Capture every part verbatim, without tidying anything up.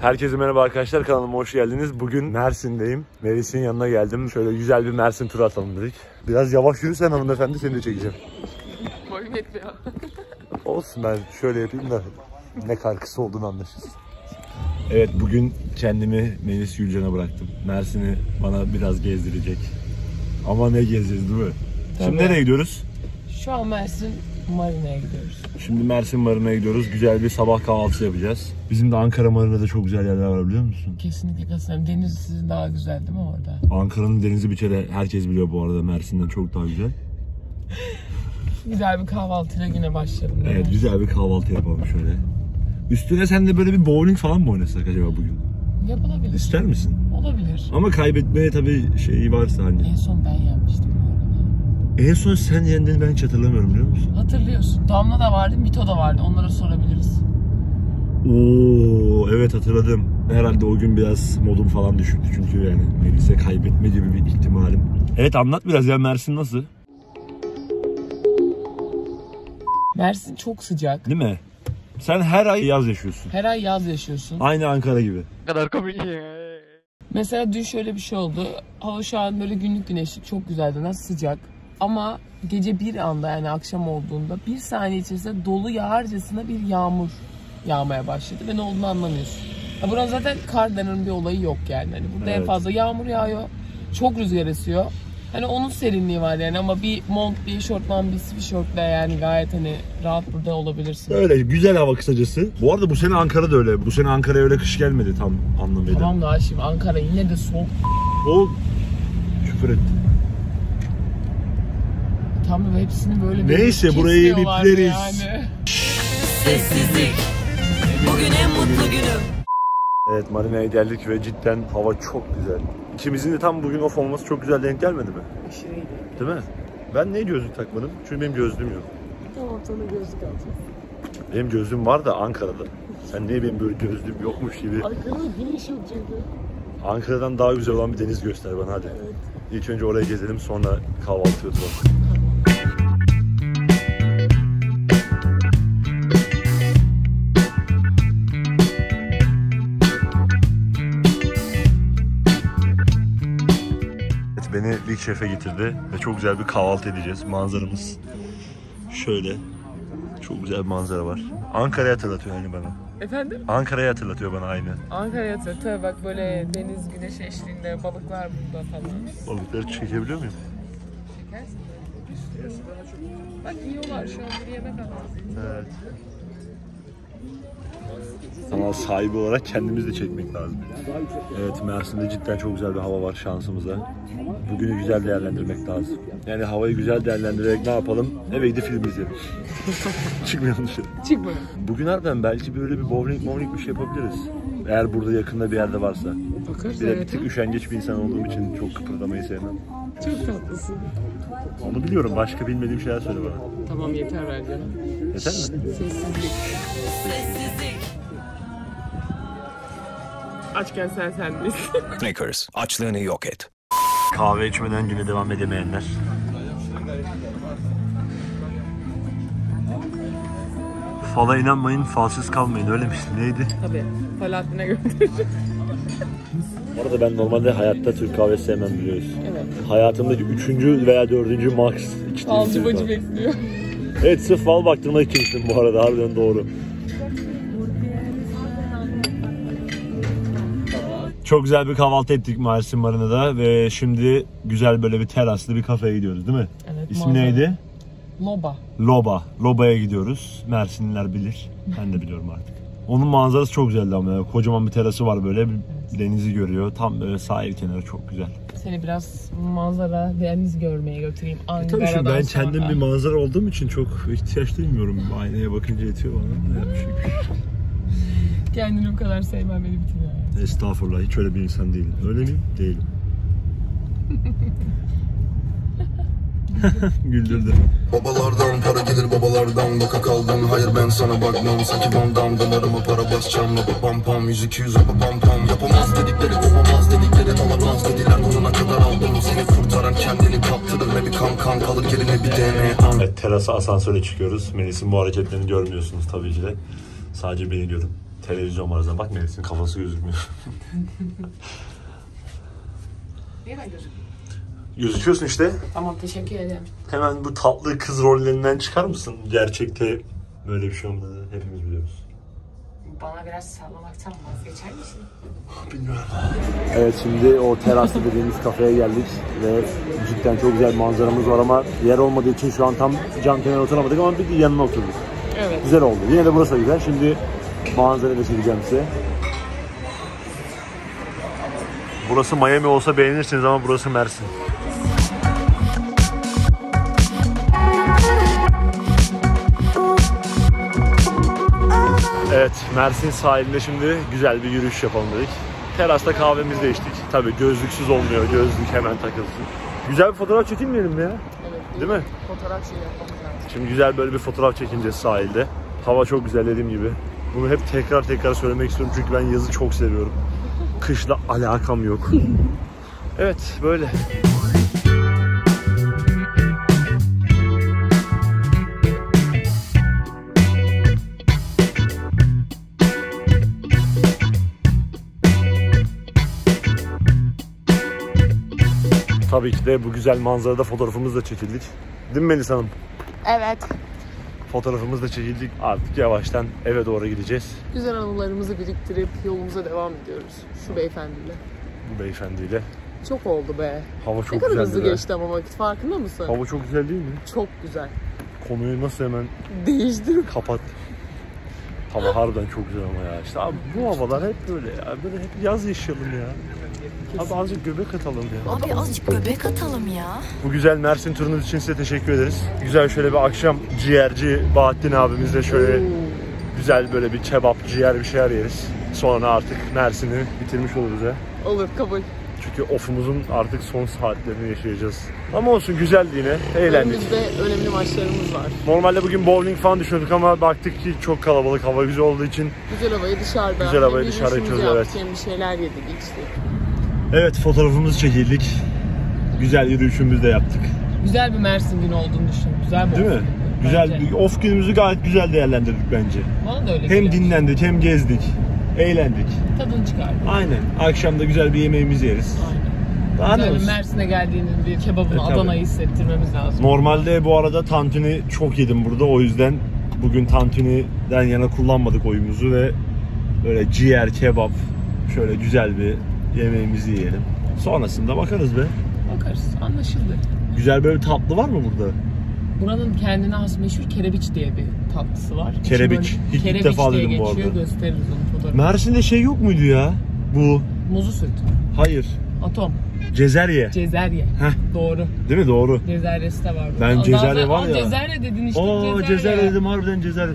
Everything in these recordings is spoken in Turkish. Herkese merhaba arkadaşlar, kanalıma hoş geldiniz. Bugün Mersin'deyim. Melis'in yanına geldim. Şöyle güzel bir Mersin turu atalım dedik. Biraz yavaş yürürsen hanımefendi seni de çekeceğim. Boyum yetmiyor. Olsun, ben şöyle yapayım da ne karkısı olduğunu anlaşırız. Evet, bugün kendimi Melis Gülcan'a bıraktım. Mersin'i bana biraz gezdirecek. Ama ne gezdirdi değil mi? Tabii. Şimdi nereye gidiyoruz? Şu an Mersin Marina'ya gidiyoruz. Şimdi Mersin Marina'ya gidiyoruz. Güzel bir sabah kahvaltısı yapacağız. Bizim de Ankara Marina'da çok güzel yerler var, biliyor musun? Kesinlikle kesinlikle. Deniz sizin daha güzel değil mi orada? Ankara'nın denizi bir kere herkes biliyor bu arada. Mersin'den çok daha güzel. Güzel bir kahvaltıyla güne başlayalım. Evet, yani güzel bir kahvaltı yapalım şöyle. Üstüne sen de böyle bir bowling falan mı oynasak acaba bugün? Yapılabilir. İster misin? Olabilir. Ama kaybetmeye tabii şeyi varsa hani. En son ben yenmiştim. En son sen yendiğini ben hiç hatırlamıyorum, biliyor musun? Hatırlıyorsun. Damla da vardı, Mito da vardı. Onlara sorabiliriz. Oo, evet hatırladım. Herhalde o gün biraz modum falan düşüktü çünkü yani Melis'e kaybetme gibi bir ihtimalim. Evet, anlat biraz ya, Mersin nasıl? Mersin çok sıcak. Değil mi? Sen her ay yaz yaşıyorsun. Her ay yaz yaşıyorsun. Aynı Ankara gibi. Ne kadar komik ya. Mesela dün şöyle bir şey oldu. Hava şu an böyle günlük güneşlik, çok güzeldi. Nasıl sıcak? Ama gece bir anda, yani akşam olduğunda bir saniye içerisinde dolu yağarcasına bir yağmur yağmaya başladı ve ne olduğunu anlamıyorsun. Ya buranın zaten kar denen bir olayı yok yani. Hani burada evet, en fazla yağmur yağıyor, çok rüzgar esiyor. Hani onun serinliği var yani, ama bir mont, bir eşortman, bir sweatshirtle yani gayet hani rahat burada olabilirsin. Öyle güzel hava kısacası. Bu arada bu sene Ankara'da öyle. Bu sene Ankara'ya öyle kış gelmedi tam anlamıyla. Tamam da şimdi Ankara yine de soğuk. O küfür etti. Tam hepsini böyle bir neyse burayı bipleriz. Yani. Sessizlik. Bugün en mutlu günüm. Evet, Marina'ya geldik ve cidden hava çok güzel. İkimizin de tam bugün off olması çok güzel denk gelmedi mi? Aşırı iyi. Değil mi? Ben niye gözlük takmadım? Çünkü benim gözlüğüm yok. Tamam, sana gözlük alacağım. Benim gözlüğüm var da Ankara'da. Sen niye benim böyle gözlüğüm yokmuş gibi? Ankara'da güneş yok çünkü. Ankara'dan daha güzel olan bir deniz göster bana hadi. Evet. İlk önce oraya gezelim, sonra kahvaltı yapalım. Beni Big Chef'e getirdi ve çok güzel bir kahvaltı edeceğiz. Manzaramız şöyle. Çok güzel bir manzara var. Ankara'yı hatırlatıyor hani bana. Efendim? Ankara'yı hatırlatıyor bana aynı. Ankara'yı hatırlatıyor. Bak böyle deniz güneş eşliğinde balıklar burada falan. Balıkları çekebiliyor muyum? Çekersin de. Bak yiyorlar şu an, bir yemek almasın. Evet. Ama sahibi olarak kendimiz de çekmek lazım. Evet, Mersin'de cidden çok güzel bir hava var şansımıza. Bugünü güzel değerlendirmek lazım. Yani havayı güzel değerlendirerek ne yapalım? Eve gidip film izleyelim. Çıkmayalım dışarı. Çıkmayalım. Bugün harbiden belki böyle bir bowling bowling bir şey yapabiliriz. Eğer burada yakında bir yerde varsa. Bakarız, bir de bir tık üşengeç bir insan olduğum için çok kıpırdamayı sevmem. Çok tatlısın. Onu biliyorum. Başka bilmediğim şeyler söyle bana. Tamam, yeter bence. Yeter Şşt, mi? Sessizlik. Açken sen sendeyiz. Snickers, açlığını yok et. Kahve içmeden güne devam edemeyenler. Fala inanmayın, falsız kalmayın, öyle mi? Neydi? Tabii, fal haddine götüreceğim. Bu arada ben normalde hayatta Türk kahvesi sevmem, biliyorsun. Evet. Hayatımdaki üçüncü veya dördüncü max içtiğim. Falcı bacı bekliyor. Evet, sırf fal baktığımda içtim bu arada, harbiden doğru. Çok güzel bir kahvaltı ettik Mersin Marina'da ve şimdi güzel böyle bir teraslı bir kafeye gidiyoruz, değil mi? Evet. İsmi mağazı neydi? Loba. Loba. Loba'ya gidiyoruz. Mersinliler bilir. Ben de biliyorum artık. Onun manzarası çok güzeldi ama ya. Kocaman bir terası var böyle. Evet. Denizi görüyor. Tam böyle sahil kenarı çok güzel. Seni biraz manzara, deniz görmeye götüreyim Ankara'dan e sonra. Ben kendim bir manzara olduğum için çok ihtiyaç duymuyorum. Aynaya bakınca yetiyor bana. Kendini bu kadar sevmem beni bitiriyor. Estağfurullah, hiç öyle bir insan değilim. Öyle miyim? Değilim. Güldürdü. Babalardan para gelir, babalardan loka kaldın. Hayır ben sana bakmam, sanki bandan dolarıma para basacağım. Lapa pam pam, yüz iki yüz lapa pam pam. Yapamaz dedikleri, kopamaz dedikleri, alamaz dediler. Onuna kadar aldım, seni kurtaran kendini kaptırır. Ne bir kan kan kalır, geline bir D N A. Evet, terasa asansöre çıkıyoruz. Melis'in bu hareketlerini görmüyorsunuz tabii ki de. Sadece beni görün. Televizyon var arasında. Bak Melis'in kafası gözükmüyor. Niye ben gözükmüyorum? Gözüküyorsun işte. Tamam, teşekkür ederim. Hemen bu tatlı kız rollerinden çıkar mısın? Gerçekte böyle bir şey olmadı. Hepimiz biliyoruz. Bana biraz sallamaktan vazgeçer misin? Bilmiyorum. Evet, şimdi o teraslı dediğimiz kafeye geldik ve cidden çok güzel bir manzaramız var ama yer olmadığı için şu an tam cam kenarına oturamadık ama bir yanına oturduk. Evet. Güzel oldu. Yine de burası güzel. Şimdi manzarayı da çekeceğim size. Burası Miami olsa beğenirsiniz ama burası Mersin. Evet, Mersin sahilinde şimdi güzel bir yürüyüş yapalım dedik. Terasta kahvemizi de içtik. Tabii gözlüksüz olmuyor, gözlük hemen takılsın. Güzel bir fotoğraf çekilmeyelim mi ya? Evet. Değil mi? Fotoğraf şey yapalım. Şimdi güzel böyle bir fotoğraf çekineceğiz sahilde. Hava çok güzel dediğim gibi. Bunu hep tekrar tekrar söylemek istiyorum çünkü ben yazı çok seviyorum. Kışla alakam yok. Evet, böyle. Tabii ki de bu güzel manzarada fotoğrafımızı da çekildik. Değil mi Melisa Hanım? Evet. Fotoğrafımızı da çekildik. Artık yavaştan eve doğru gideceğiz. Güzel anılarımızı biriktirip yolumuza devam ediyoruz. Şu beyefendiyle. Bu beyefendiyle. Çok oldu be. Hava çok güzel. Ne kadar hızlı geçti ama vakit, farkında mısın? Hava çok güzel değil mi? Çok güzel. Konuyu nasıl hemen değiştir, kapat. Hava harbiden çok güzel ama ya. İşte abi bu havalar hep böyle ya. Böyle hep yaz yaşayalım ya. Kesinlikle. Abi azıcık göbek atalım ya. Abi azıcık göbek atalım ya. Bu güzel Mersin turunuz için size teşekkür ederiz. Güzel şöyle bir akşam ciğerci Bahattin abimizle şöyle hmm. güzel böyle bir kebap, ciğer bir şeyler yeriz. Sonra artık Mersin'i bitirmiş oluruz ya. Olur, kabul. Çünkü ofumuzun artık son saatlerini yaşayacağız. Ama olsun, güzeldi yine. Eğlendik. Önümüzde önemli maçlarımız var. Normalde bugün bowling falan düşündük ama baktık ki çok kalabalık, hava güzel olduğu için. Güzel havayı dışarıda. Güzel havayı dışarıda içiyoruz, evet. Hem bir şeyler yedik, içtik. Evet, fotoğrafımızı çekildik. Güzel yürüyüşümüzü de yaptık. Güzel bir Mersin günü olduğunu düşün. Güzel bir Değil mi? Güzel bir off günümüzü gayet güzel değerlendirdik bence. Bana da öyle hem geliyor. Dinlendik, hem gezdik, eğlendik. Tadını çıkardık. Aynen. Akşam da güzel bir yemeğimizi yeriz. Aynen. Daha güzel bir Mersin'e geldiğinin bir kebabını, e, Adana'yı hissettirmemiz lazım. Normalde bu arada tantuni çok yedim burada. O yüzden bugün tantuniden yana kullanmadık oyumuzu ve böyle ciğer, kebap, şöyle güzel bir yemeğimizi yiyelim. Sonrasında bakarız be. Bakarız. Anlaşıldı. Güzel böyle bir tatlı var mı burada? Buranın kendine has meşhur kerebiç diye bir tatlısı var. Kerebiç. Hiç ilk defa duydum bu arada. Gösteririz onu fotoğrafını. Mersin'de şey yok muydu ya? Bu. Muzu süt. Hayır. Atom. Cezerye. Cezerye. Heh. Doğru. Değil mi? Doğru. Cezeryesi de var burada. Ben Cezerye var ya. Cezerye dedin işte. Ooo Cezerye dedim harbiden Cezerye.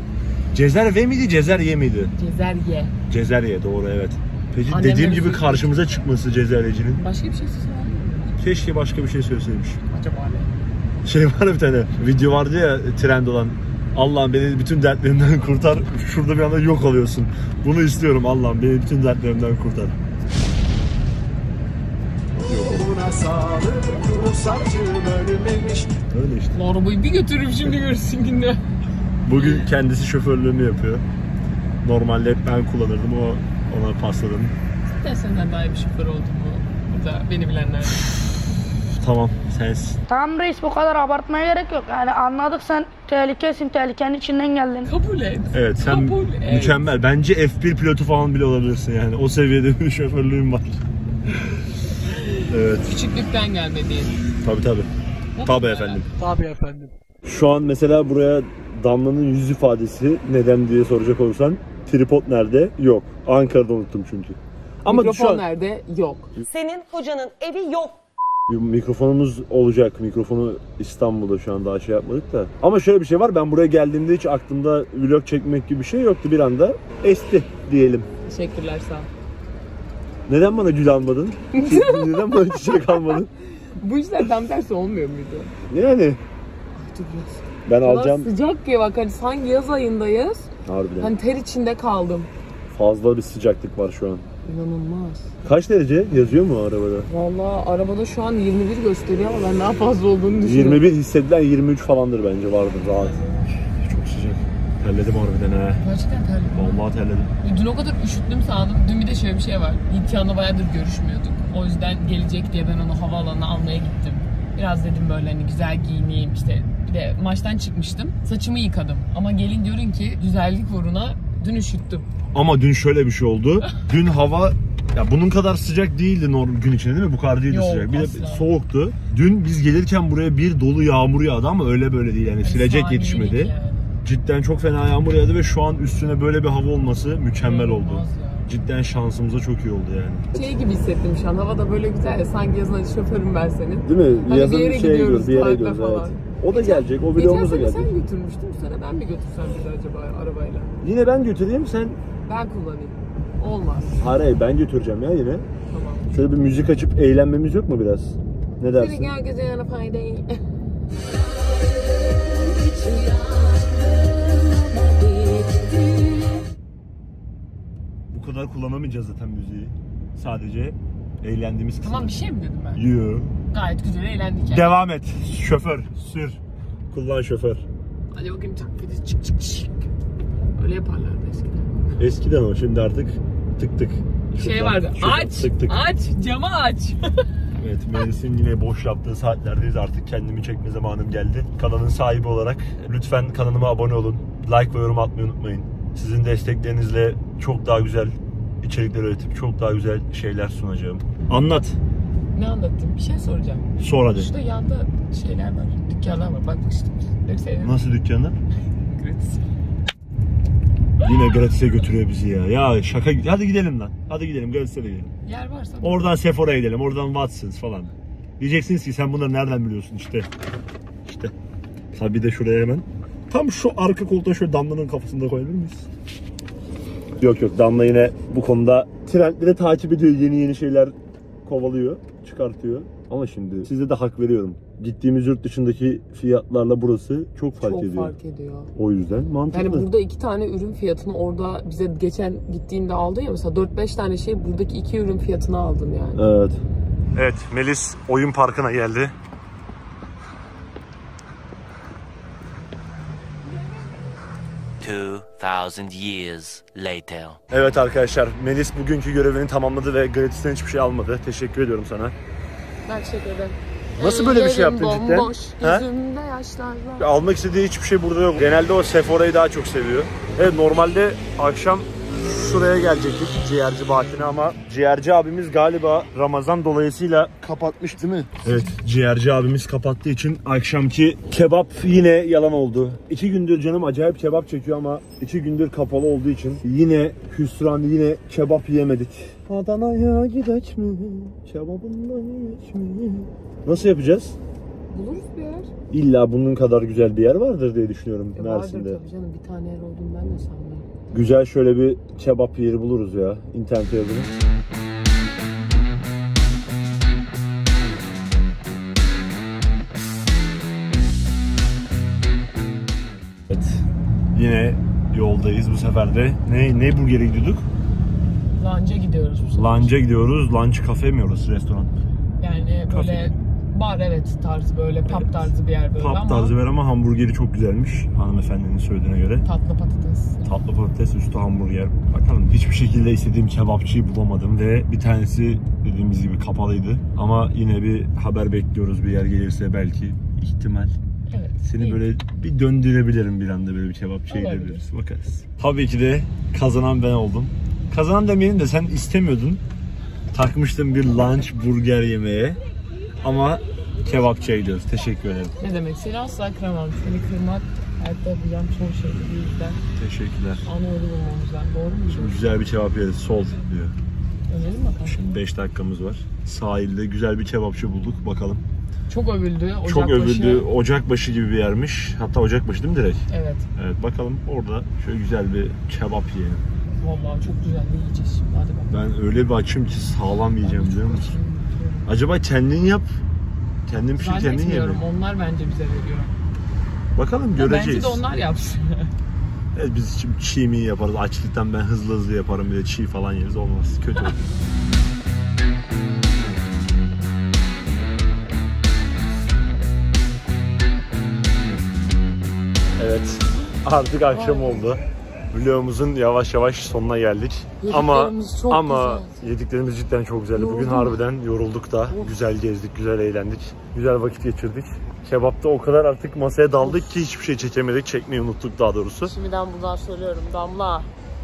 Cezerye miydi? Cezerye miydi? Cezerye. Cezerye, doğru, evet. Peki, dediğim gibi karşımıza çıkması cezaevcinin. Başka bir şey söyleseydi. Keşke başka bir şey söyleseymiş. Acaba ne? Şey var, bir tane video vardı ya trend olan. Allah'ım beni bütün dertlerimden kurtar. Şurada bir anda yok oluyorsun. Bunu istiyorum, Allah'ım beni bütün dertlerimden kurtar. Öyle işte. Arabayı bir götürüp şimdi görürsün günde. Bugün kendisi şoförlüğünü yapıyor. Normalde hep ben kullanırdım, o ona pasladım. Zaten senden daha iyi bir şoför oldum bu. Burada beni bilenler. Tamam, sensin. Tamam reis, bu kadar abartmaya gerek yok. Yani anladık, sen tehlikesin, tehlikenin içinden geldin. Kabul et. Evet, sen kabul mükemmel. Et. Bence F bir pilotu falan bile olabilirsin yani. O seviyede bir şoförlüğüm var. Evet. Küçüklükten gelmediğin. Tabii tabii. Tabii efendim. Tabii efendim. Şu an mesela buraya Damla'nın yüz ifadesi neden diye soracak olursan, tripod nerede? Yok. Ankara'da unuttum çünkü. Ama mikrofon an... nerede? Yok. Senin hocanın evi yok. Mikrofonumuz olacak. Mikrofonu İstanbul'da şu an daha şey yapmadık da. Ama şöyle bir şey var. Ben buraya geldiğimde hiç aklımda vlog çekmek gibi bir şey yoktu. Bir anda esti diyelim. Teşekkürler, sağ ol. Neden bana gül almadın? Neden bana çiçek almadın? Bu işler tam tersi olmuyor muydu? Yani. Ay, dur biraz. Ben Bana alacağım. Sıcak ki bak, hani sanki yaz ayındayız. Harbiden. Hani ter içinde kaldım. Fazla bir sıcaklık var şu an. İnanılmaz. Kaç derece yazıyor mu arabada? Vallahi arabada şu an yirmi bir gösteriyor ama ben daha fazla olduğunu düşünüyorum. yirmi bir hissedilen yirmi üç falandır bence, vardır rahat. Çok sıcak. Terledim harbiden he. Gerçekten terledim. Vallahi terledim. Dün o kadar üşüttüm sandım. Dün bir de şöyle bir şey var. Hintyan'la bayağıdır görüşmüyorduk. O yüzden gelecek diye ben onu havaalanına almaya gittim. Biraz dedim böyle hani güzel giyineyim işte. Bir de maçtan çıkmıştım. Saçımı yıkadım. Ama gelin diyorum ki güzellik uğruna dün üşüttüm. Ama dün şöyle bir şey oldu. Dün hava ya bunun kadar sıcak değildi normal gün içinde değil mi? Bu kadar değildi. Yok, sıcak. Bir asla. De soğuktu. Dün biz gelirken buraya bir dolu yağmur yağdı ama öyle böyle değil yani. Silecek yetişmedi. Yani. Cidden çok fena yağmur yağdı ve şu an üstüne böyle bir hava olması mükemmel oldu. Ya. Cidden şansımıza çok iyi oldu yani. Şey gibi hissettim şu an. Hava da böyle güzel ya. Sanki yazın hadi şoförüm ben senin. Değil mi? Hani yazın bir yere şey gidiyoruz, bir yere gidiyoruz falan. Evet. O da geçen, gelecek, o videomuz da gelecek. Geçen sen götürmüştün, bu sene ben mi götürsem bir de acaba arabayla? Yine ben götüreyim, sen... Ben kullanayım. Olmaz. Hayır, ben götüreceğim ya yine. Tamam. Şöyle bir müzik açıp eğlenmemiz yok mu biraz? Ne dersin? Senin herkese yana fayda iyi. Bu kadar kullanamayacağız zaten müziği. Sadece eğlendiğimiz kısmı. Tamam, bir şey mi dedim ben? Yoo. Gayet güzel eğlendik yani. Devam et. Şoför, sür. Kullan şoför. Hadi bakayım tak dedi çık çık çık. Öyle yaparlardı eskiden. Eskiden o, şimdi artık tık tık. Şey şuradan, vardı, şuradan, aç, tık tık. Aç, camı aç. Evet, Mersin yine boş yaptığı saatlerdeyiz. Artık kendimi çekme zamanım geldi. Kanalın sahibi olarak lütfen kanalıma abone olun. Like ve yorum atmayı unutmayın. Sizin desteklerinizle çok daha güzel içerikler üretip çok daha güzel şeyler sunacağım. Anlat. Ne anlattım? Bir şey soracağım. Sor hadi. Şurada yanda şeyler var, dükkanlar var. Bakmıştım. Nasıl dükkanlar? Gratis. Yine Gratis'e götürüyor bizi ya. Ya şaka. Hadi gidelim lan. Hadi gidelim Gratis'e de gidelim. Yer varsa. Oradan Sephora'ya gidelim. Oradan Watsons falan. Diyeceksiniz ki sen bunları nereden biliyorsun işte. İşte. Tabii de şuraya hemen. Tam şu arka koltuğa şöyle Damla'nın kafasında koyabilir miyiz? Yok yok, Damla yine bu konuda trendleri takip ediyor. Yeni yeni şeyler kovalıyor, çıkartıyor. Ama şimdi size de hak veriyorum. Gittiğimiz yurt dışındaki fiyatlarla burası çok fark çok ediyor. Çok fark ediyor. O yüzden mantıklı. Yani burada iki tane ürün fiyatını orada bize geçen gittiğinde aldın ya mesela dört beş tane şey buradaki iki ürün fiyatına aldın yani. Evet. Evet, Melis oyun parkına geldi. two thousand years later. Evet arkadaşlar, Melis bugünkü görevini tamamladı ve Gratis'ten hiçbir şey almadı. Teşekkür ediyorum sana. Ben teşekkür ederim. Nasıl böyle bir şey yaptın cidden? Bomboş, gözümde yaşlar var. Almak istediği hiçbir şey burada yok. Genelde o Sephora'yı daha çok seviyor. Evet, normalde akşam şuraya gelecektik, Ciğerci Bahattin'e ama Ciğerci abimiz galiba Ramazan dolayısıyla kapatmış değil mi? Evet, Ciğerci abimiz kapattığı için akşamki kebap yine yalan oldu. İki gündür canım acayip kebap çekiyor ama iki gündür kapalı olduğu için yine hüsran, yine kebap yiyemedik. Adana'ya gidek mi? Kebabından yiyek mi? Nasıl yapacağız? Buluruz bir yer. İlla bunun kadar güzel bir yer vardır diye düşünüyorum e, Mersin'de. Vardır tabii canım, bir tane yer olduğunu ben de sanmıyorum. Güzel şöyle bir kebap yeri buluruz ya. İnternete yazalım. Evet. Yine yoldayız bu sefer de. Ne, ne burger'e gidiyorduk? Lunch'a gidiyoruz bu sefer. Lunch'a gidiyoruz. Lunch kafe mi orası? Restoran. Yani kafe. Böyle bar evet tarzı böyle pub evet. Tarzı bir yer böyle pub ama. Pub tarzı bir yer ama hamburgeri çok güzelmiş hanımefendinin söylediğine göre. Tatlı patates. Tatlı patates üstü hamburger. Bakalım, hiçbir şekilde istediğim kebapçıyı bulamadım ve bir tanesi dediğimiz gibi kapalıydı. Ama yine bir haber bekliyoruz, bir yer gelirse belki ihtimal. Evet. Seni iyi. Böyle bir döndürebilirim bir anda, böyle bir kebapçıya gidebiliriz, bakarız. Tabii ki de kazanan ben oldum. Kazanan demeyelim de sen istemiyordun. Takmıştım bir lunch burger yemeye. Ama kebapçıya gidiyoruz. Teşekkür ederim. Ne demek? Seni asla kıramam. Seni kırmak hayatta yapacağım çoğu şey. Yüzden. Teşekkürler. Anadolu bulmamızdan. Doğru mu? Şimdi güzel bir kebap yeriz. Sol diyor. Önelim bakalım. Şimdi beş dakikamız var. Sahilde güzel bir kebapçı bulduk. Bakalım. Çok övüldü. Ocakbaşı. Çok övüldü. Ocakbaşı gibi bir yermiş. Hatta Ocakbaşı değil mi direkt? Evet. Evet. Bakalım orada şöyle güzel bir kebap yiyelim. Vallahi çok güzel de yiyeceğiz şimdi. Hadi bakalım. Ben öyle bir açım ki sağlam ben yiyeceğim biliyor musun? Açım. Acaba kendin yap, kendin pişir, kendin ye. Onlar bence bize veriyor. Bakalım ya, göreceğiz. Bence de onlar yapsın. Evet, biz şimdi çiğ mi yaparız? Açlıktan ben hızlı hızlı yaparım, bir de çiğ falan yeriz, olmaz. Kötü olur. Evet, Artık akşam oldu. Vlogumuzun yavaş yavaş sonuna geldik. Ama ama güzel. Yediklerimiz cidden çok güzeldi. Yoruldum. Bugün harbiden yorulduk da. Of. Güzel gezdik, güzel eğlendik. Güzel vakit geçirdik. Kebapta o kadar artık masaya daldık of. Ki hiçbir şey çekemedik. Çekmeyi unuttuk daha doğrusu. Şimdiden buradan söylüyorum. Damla,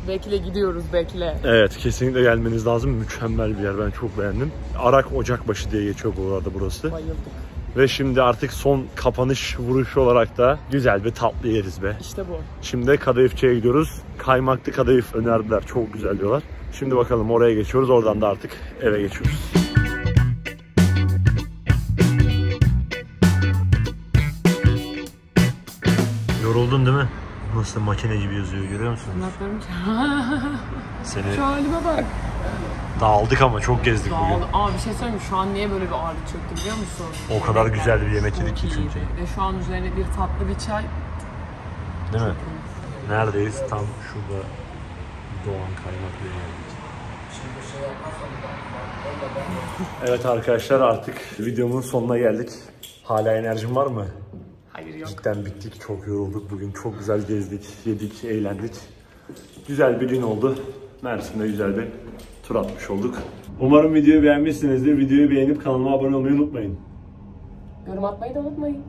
bekle, gidiyoruz, bekle. Evet, kesinlikle gelmeniz lazım. Mükemmel bir yer. Ben çok beğendim. Arak Ocakbaşı diye geçiyor bu arada burası. Bayıldık. Ve şimdi artık son kapanış vuruşu olarak da güzel bir tatlı yeriz be. İşte bu. Şimdi kadayıfçıya gidiyoruz. Kaymaklı kadayıf önerdiler. Çok güzel diyorlar. Şimdi bakalım oraya geçiyoruz. Oradan da artık eve geçiyoruz. Yoruldun değil mi? Nasıl makine gibi yazıyor, görüyor musunuz? Anlatlarım ki. Seni... Şu halime bak. Dağıldık ama çok gezdik Dağıldı. Bugün. Aa, bir şey söyleyeyim mi? Şu an niye böyle bir ağırlık çöktü biliyor musun? O evet, kadar güzel bir yemek yedik ki çünkü. Ve şu an üzerine bir tatlı bir çay. Değil mi? Neredeyiz? Evet. Tam şurada Doğan Kaymaklı'ya geldik. Evet arkadaşlar, artık videomun sonuna geldik. Hala enerjim var mı? Hayır, yok. Cidden bittik, çok yorulduk. Bugün çok güzel gezdik, yedik, eğlendik. Güzel bir gün oldu. Mersin'de güzel bir tur atmış olduk. Umarım videoyu beğenmişsinizdir. Videoyu beğenip kanalıma abone olmayı unutmayın. Yorum atmayı da unutmayın.